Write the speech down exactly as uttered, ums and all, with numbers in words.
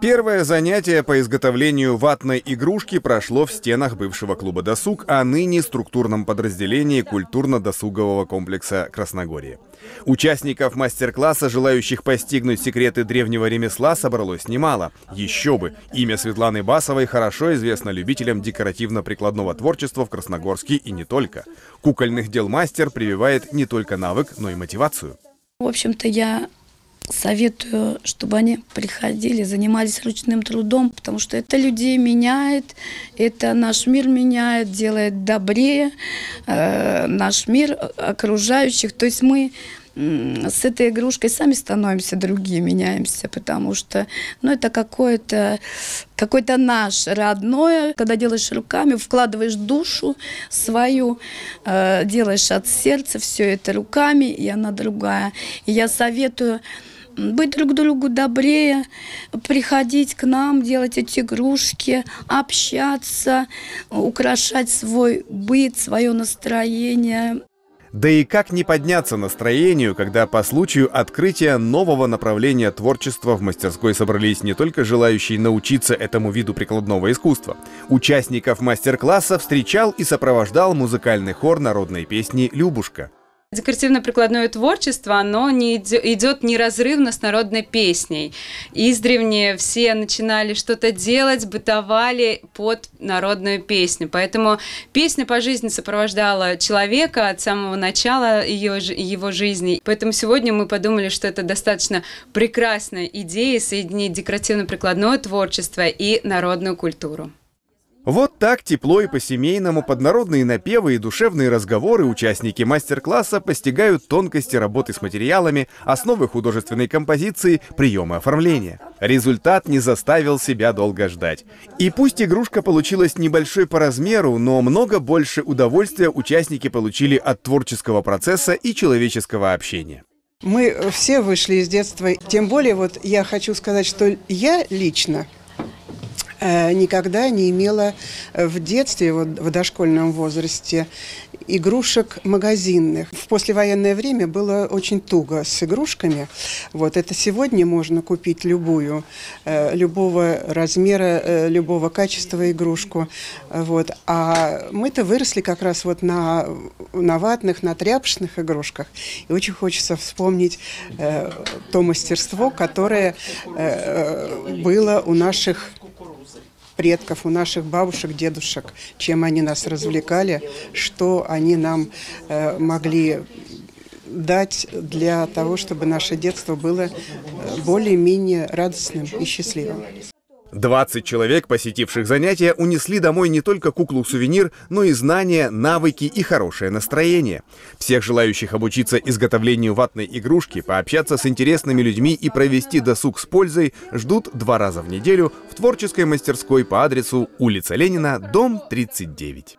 Первое занятие по изготовлению ватной игрушки прошло в стенах бывшего клуба «Досуг», а ныне структурном подразделении культурно-досугового комплекса «Красногорье». Участников мастер-класса, желающих постигнуть секреты древнего ремесла, собралось немало. Еще бы! Имя Светланы Басовой хорошо известно любителям декоративно-прикладного творчества в Красногорске и не только. Кукольных дел мастер прививает не только навык, но и мотивацию. В общем-то, я... советую, чтобы они приходили, занимались ручным трудом, потому что это людей меняет, это наш мир меняет, делает добрее э, наш мир окружающих. То есть мы э, с этой игрушкой сами становимся другие, меняемся, потому что ну, это какое-то какое-то наше родное. Когда делаешь руками, вкладываешь душу свою, э, делаешь от сердца все это руками, и она другая. И я советую быть друг другу добрее, приходить к нам, делать эти игрушки, общаться, украшать свой быт, свое настроение. Да и как не подняться настроению, когда по случаю открытия нового направления творчества в мастерской собрались не только желающие научиться этому виду прикладного искусства. Участников мастер-класса встречал и сопровождал музыкальный хор народной песни «Любушка». Декоративно-прикладное творчество, оно не идет неразрывно с народной песней. Издревле все начинали что-то делать, бытовали под народную песню. Поэтому песня по жизни сопровождала человека от самого начала ее, его жизни. Поэтому сегодня мы подумали, что это достаточно прекрасная идея соединить декоративно-прикладное творчество и народную культуру. Вот так тепло и по-семейному под народные напевы и душевные разговоры участники мастер-класса постигают тонкости работы с материалами, основы художественной композиции, приемы оформления. Результат не заставил себя долго ждать. И пусть игрушка получилась небольшой по размеру, но много больше удовольствия участники получили от творческого процесса и человеческого общения. Мы все вышли из детства. Тем более, вот я хочу сказать, что я лично никогда не имела в детстве, вот, в дошкольном возрасте, игрушек магазинных. В послевоенное время было очень туго с игрушками. Вот, это сегодня можно купить любую, любого размера, любого качества игрушку. Вот. А мы-то выросли как раз вот на, на ватных, на тряпочных игрушках. И очень хочется вспомнить э, то мастерство, которое э, было у наших предков, у наших бабушек, дедушек, чем они нас развлекали, что они нам э, могли дать для того, чтобы наше детство было э, более-менее радостным и счастливым. двадцать человек, посетивших занятия, унесли домой не только куклу-сувенир, но и знания, навыки и хорошее настроение. Всех желающих обучиться изготовлению ватной игрушки, пообщаться с интересными людьми и провести досуг с пользой ждут два раза в неделю в творческой мастерской по адресу улица Ленина, дом тридцать девять.